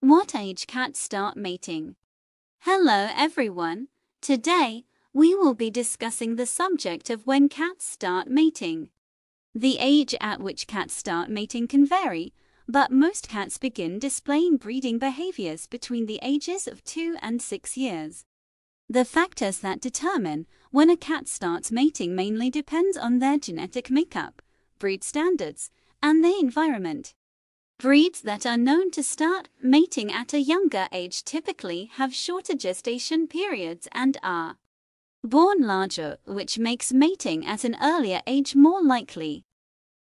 What age cats start mating? Hello everyone, today we will be discussing the subject of when cats start mating. The age at which cats start mating can vary, but most cats begin displaying breeding behaviors between the ages of 2 and 6 years. The factors that determine when a cat starts mating mainly depends on their genetic makeup, breed standards, and their environment. Breeds that are known to start mating at a younger age typically have shorter gestation periods and are born larger, which makes mating at an earlier age more likely.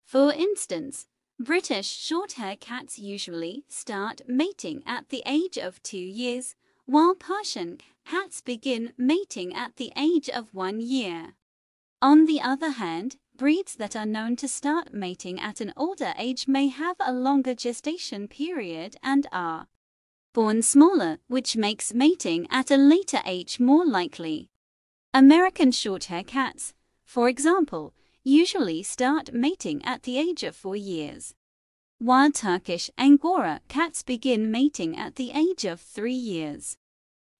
For instance, British Shorthair cats usually start mating at the age of 2 years, while Persian cats begin mating at the age of 1 year. On the other hand, breeds that are known to start mating at an older age may have a longer gestation period and are born smaller, which makes mating at a later age more likely. American Shorthair cats, for example, usually start mating at the age of 4 years, while Turkish Angora cats begin mating at the age of 3 years.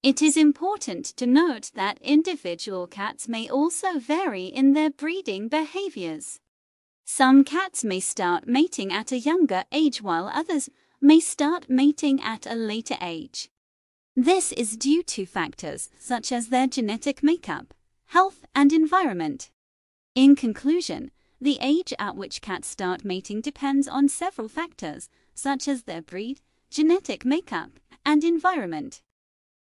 It is important to note that individual cats may also vary in their breeding behaviors. Some cats may start mating at a younger age while others may start mating at a later age. This is due to factors such as their genetic makeup, health, and environment. In conclusion, the age at which cats start mating depends on several factors such as their breed, genetic makeup, and environment.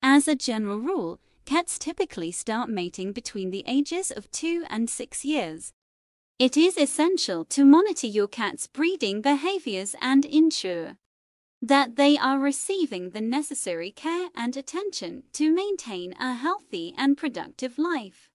As a general rule, cats typically start mating between the ages of 2 and 6 years. It is essential to monitor your cat's breeding behaviors and ensure that they are receiving the necessary care and attention to maintain a healthy and productive life.